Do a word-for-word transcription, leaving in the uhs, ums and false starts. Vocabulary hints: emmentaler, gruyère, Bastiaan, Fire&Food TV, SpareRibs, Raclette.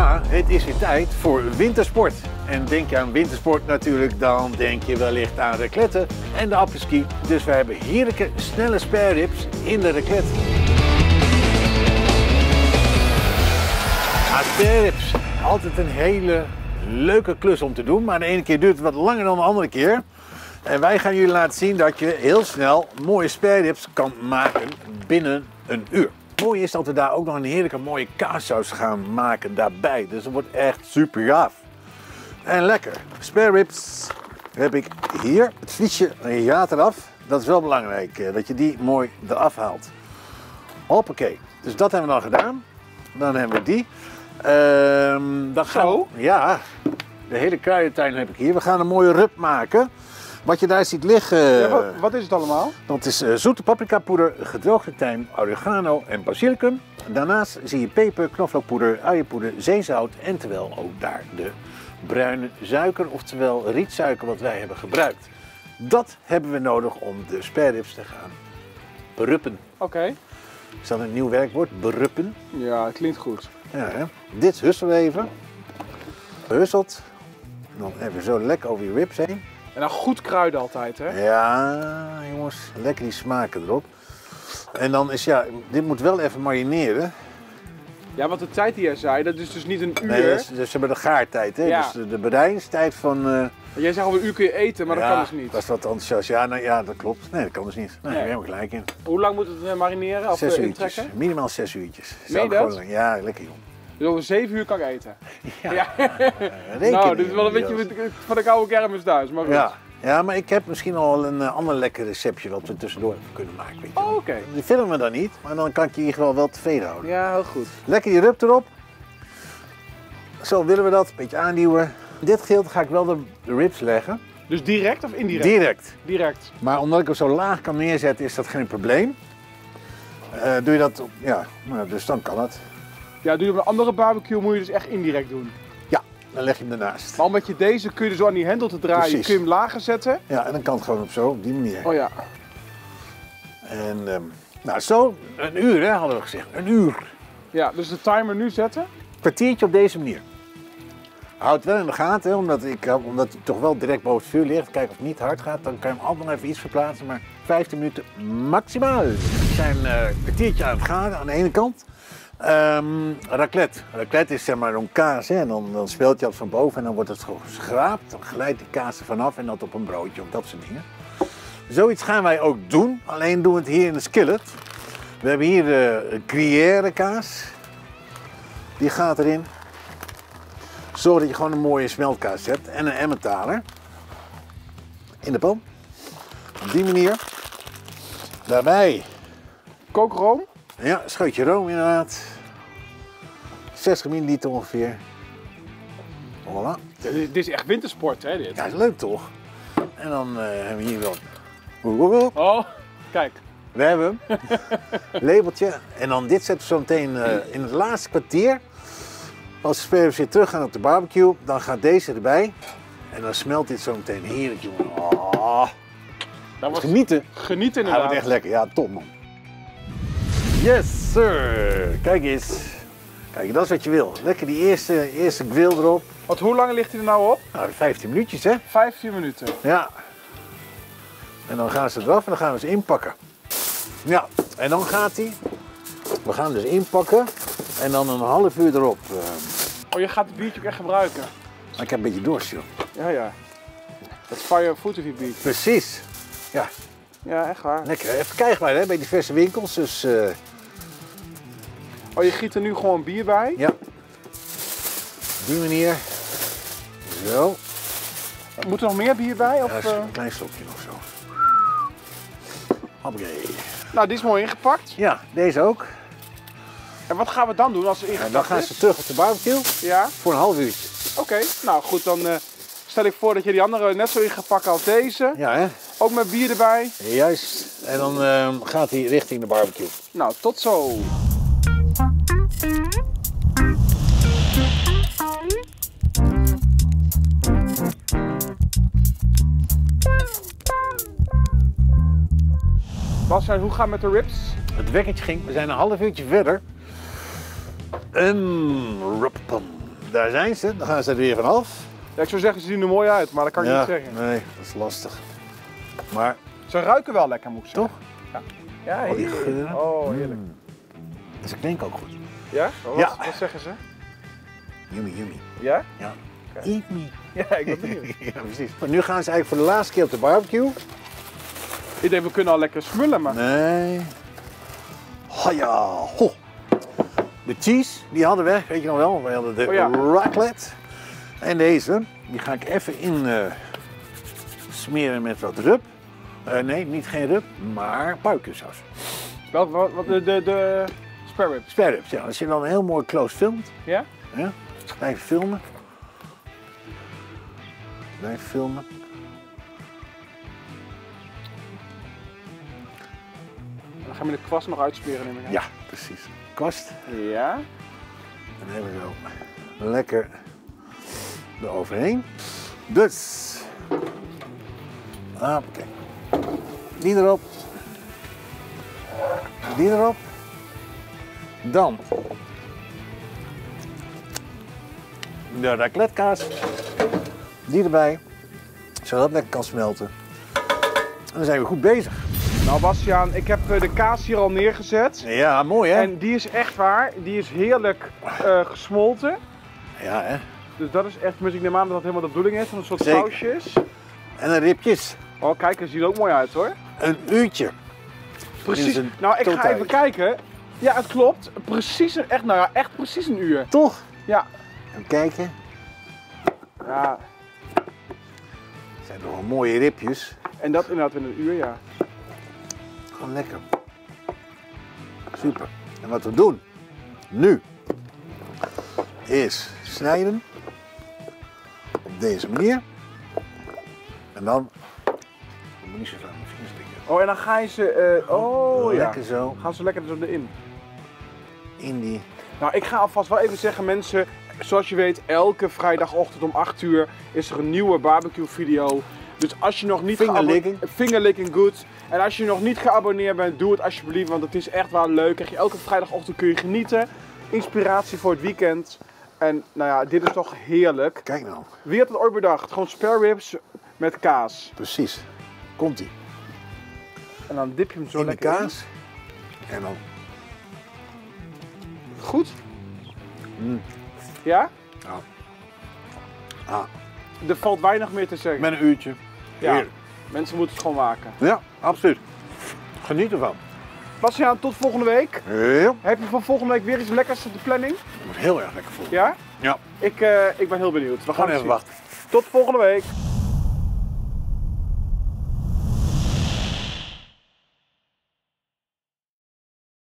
Ja, het is weer tijd voor wintersport. En denk je aan wintersport natuurlijk, dan denk je wellicht aan racletten en de apres-ski. Dus we hebben heerlijke, snelle spare ribs in de raclette. Ja, spare ribs, altijd een hele leuke klus om te doen, maar de ene keer duurt het wat langer dan de andere keer. En wij gaan jullie laten zien dat je heel snel mooie spare ribs kan maken binnen een uur. Mooi is dat we daar ook nog een heerlijke mooie kaassaus gaan maken daarbij. Dus dat wordt echt super gaaf. En lekker. Spare ribs heb ik hier. Het vliesje gaat eraf. Dat is wel belangrijk, dat je die mooi eraf haalt. Hoppakee. Dus dat hebben we dan gedaan. Dan hebben we die. Um, dan gaan we, ja, de hele kruidentuin heb ik hier. We gaan een mooie rub maken. Wat je daar ziet liggen... Ja, wat, wat is het allemaal? Dat is uh, zoete paprikapoeder, gedroogde tijm, oregano en basilicum. Daarnaast zie je peper, knoflookpoeder, uienpoeder, zeezout en terwijl ook daar de bruine suiker, oftewel rietsuiker wat wij hebben gebruikt. Dat hebben we nodig om de spare ribs te gaan beruppen. Oké. Okay. Is dat een nieuw werkwoord? Beruppen? Ja, het klinkt goed. Ja, hè? Dit husselen we even. Gehusteld. Dan even zo lekker over je ribs heen. En dan goed kruiden altijd, hè? Ja, jongens, lekker die smaken erop. En dan is, ja, dit moet wel even marineren. Ja, want de tijd die jij zei, dat is dus niet een uur. Nee, dat is, dat is de gaartijd, hè? Ja. Dus de, de bereidingstijd van... Uh... Jij zegt al een uur kun je eten, maar ja, dat kan dus niet. Dat is wat enthousiast. Ja, nou, ja, dat klopt. Nee, dat kan dus niet. Nou, nee. Daar heb ik gelijk in. Hoe lang moet het marineren of zes intrekken? Uurtjes. Minimaal zes uurtjes. Meen dat? Gewoon... Ja, lekker, joh. Dus over zeven uur kan ik eten. Ja, ja. Nou, dit is wel een beetje van de koude kermis thuis, maar goed. Ja, ja, maar ik heb misschien al een uh, ander lekker receptje wat we tussendoor kunnen maken. Weet je. Oh, oké. Okay. Die filmen we dan niet, maar dan kan ik je hier gewoon wel tevreden houden. Ja, heel goed. Lekker die rub erop. Zo willen we dat, een beetje aanduwen. Dit gedeelte ga ik wel de ribs leggen. Dus direct of indirect? Direct. Direct. Maar omdat ik hem zo laag kan neerzetten is dat geen probleem. Uh, doe je dat, op, ja, nou, dus dan kan het. Ja, doe je op een andere barbecue moet je dus echt indirect doen. Ja, dan leg je hem ernaast. Maar met je deze kun je dus aan die hendel te draaien, precies. Kun je hem lager zetten. Ja, en dan kan het gewoon op zo, op die manier. Oh ja. En um, nou zo, een uur hè, hadden we gezegd, een uur. Ja, dus de timer nu zetten. Kwartiertje op deze manier. Houd wel in de gaten, hè, omdat, ik, omdat hij toch wel direct boven het vuur ligt. Kijk of het niet hard gaat, dan kan je hem altijd nog even iets verplaatsen. Maar vijftien minuten maximaal. We zijn uh, een kwartiertje aan het gaan aan de ene kant. Um, raclette. Raclette is zeg maar een kaas, hè? En dan, dan speelt je dat van boven en dan wordt het geschraapt. Dan glijdt de kaas er vanaf en dat op een broodje, of dat soort dingen. Zoiets gaan wij ook doen, alleen doen we het hier in de skillet. We hebben hier uh, gruyère kaas. Die gaat erin. Zorg dat je gewoon een mooie smeltkaas hebt en een emmentaler. In de pan. Op die manier. Daarbij. Kookroom. Ja, scheutje room inderdaad. zestig milliliter ongeveer. Voilà. Dit is echt wintersport, hè? Dit? Ja, is leuk toch? En dan uh, hebben we hier wel. Oh, kijk. We hebben hem. Labeltje. En dan dit zetten we zo meteen uh, in het laatste kwartier. Als de spare ribs weer terug gaan op de barbecue, dan gaat deze erbij. En dan smelt dit zo meteen heerlijk, jongen. Oh. Dat was... Genieten. Genieten inderdaad. Dat wordt echt lekker. Ja, top man. Yes sir! Kijk eens. Kijk, dat is wat je wil. Lekker die eerste, eerste grill erop. Want hoe lang ligt hij er nou op? Nou, vijftien minuutjes hè. vijftien minuten? Ja. En dan gaan ze eraf en dan gaan we ze inpakken. Ja, en dan gaat hij. We gaan hem dus inpakken en dan een half uur erop. Oh, je gaat het biertje ook echt gebruiken? Maar ik heb een beetje dorst joh. Ja, ja. Dat is fire food of je biertje. Precies. Ja. Ja, echt waar. Lekker. Even verkrijgbaar hè, bij diverse winkels. Dus, uh... Oh, je giet er nu gewoon bier bij? Ja. Op die manier. Zo. Moet er nog meer bier bij? Of... Ja, een klein slokje of zo. Hoppakee. Nou, die is mooi ingepakt. Ja, deze ook. En wat gaan we dan doen als ze ingepakt is? Ja, dan gaan ze terug op de barbecue. Ja. Voor een half uurtje. Oké. Okay. Nou goed, dan uh, stel ik voor dat je die andere net zo in gaat pakken als deze. Ja, hè. Ook met bier erbij. Juist. En dan uh, gaat hij richting de barbecue. Nou, tot zo. Bastiaan, hoe gaat het met de ribs? Het wekkertje ging. We zijn een half uurtje verder. Een rubpan. Daar zijn ze, dan gaan ze er weer vanaf. Ja, ik zou zeggen, ze zien er mooi uit, maar dat kan ik ja, niet zeggen. Nee, dat is lastig. Maar... Ze ruiken wel lekker, moet ik zeggen. Toch? Ja, ja heerlijk. Oh, die geuren. Oh, heerlijk. Mm. Dus ik denk ook goed. Ja? Wat, ja. Wat zeggen ze? Yummy, yummy. Ja? Ja. Okay. Eat me. Ja, ik ben benieuwd. Ja, precies. Maar nu gaan ze eigenlijk voor de laatste keer op de barbecue. Ik denk, we kunnen al lekker smullen, maar... Nee. Ha ja, ho. De cheese, die hadden we, weet je nog wel. We hadden de oh, ja. raclette. En deze, die ga ik even in uh, smeren met wat rub. Uh, nee, niet geen rub, maar barbecue-saus. Wat, wat, wat de, de, de spare ribs? Spare ribs, ja. Als je dan een heel mooi close filmt. Ja? Ja. Blijf filmen. Blijf filmen. Dan gaan we de kwast nog uitsperen, neem ik aan. Ja, precies. Kwast. Ja. En dan hebben we zo lekker eroverheen. Dus. Ah, oké. Die erop. Die erop. Dan. De racletkaas. Die erbij. Zodat het lekker kan smelten. En dan zijn we goed bezig. Nou Bastiaan, ik heb de kaas hier al neergezet. Ja, mooi hè? En die is echt waar. Die is heerlijk uh, gesmolten. Ja hè? Dus dat is echt, dus ik neem aan dat dat helemaal de bedoeling is. Een soort Zeker. sausje is. En een ribjes. Oh kijk, dat ziet er ook mooi uit hoor. Een uurtje. Precies. Een nou, ik ga even kijken. Ja, het klopt. Precies een, echt, nou ja, echt precies een uur. Toch? Ja. Even kijken. Ja. Het zijn toch wel mooie ribjes. En dat inderdaad in een uur, ja. Gewoon lekker. Super. En wat we doen nu is snijden op deze manier. En dan... Ik moet niet zo lang mijn vingers likken. Oh, en dan ga je ze... Uh, oh, ja. Lekker zo. Gaan ze lekker erin. In die... Nou, ik ga alvast wel even zeggen mensen... Zoals je weet, elke vrijdagochtend om acht uur is er een nieuwe barbecue video. Dus als je nog niet geabonneerd bent, fingerlicking good. En als je nog niet geabonneerd bent, doe het alsjeblieft, want het is echt wel leuk. Elke vrijdagochtend kun je genieten. Inspiratie voor het weekend. En nou ja, dit is toch heerlijk. Kijk nou. Wie had het ooit bedacht? Gewoon spare ribs met kaas. Precies. Komt-ie. En dan dip je hem zo in lekker de kaas. In. En dan. Goed. Mm. Ja? Ja. Ah. Er valt weinig meer te zeggen. Met een uurtje. Ja. Heerlijk. Mensen moeten het gewoon maken. Ja, absoluut. Geniet ervan. Bastiaan, tot volgende week. Ja. Heb je van volgende week weer iets lekkers op de planning? Dat wordt heel erg lekker volgen. Ja? Ja. Ik, uh, ik ben heel benieuwd. We gaan, gaan even zien. Wachten. Tot volgende week.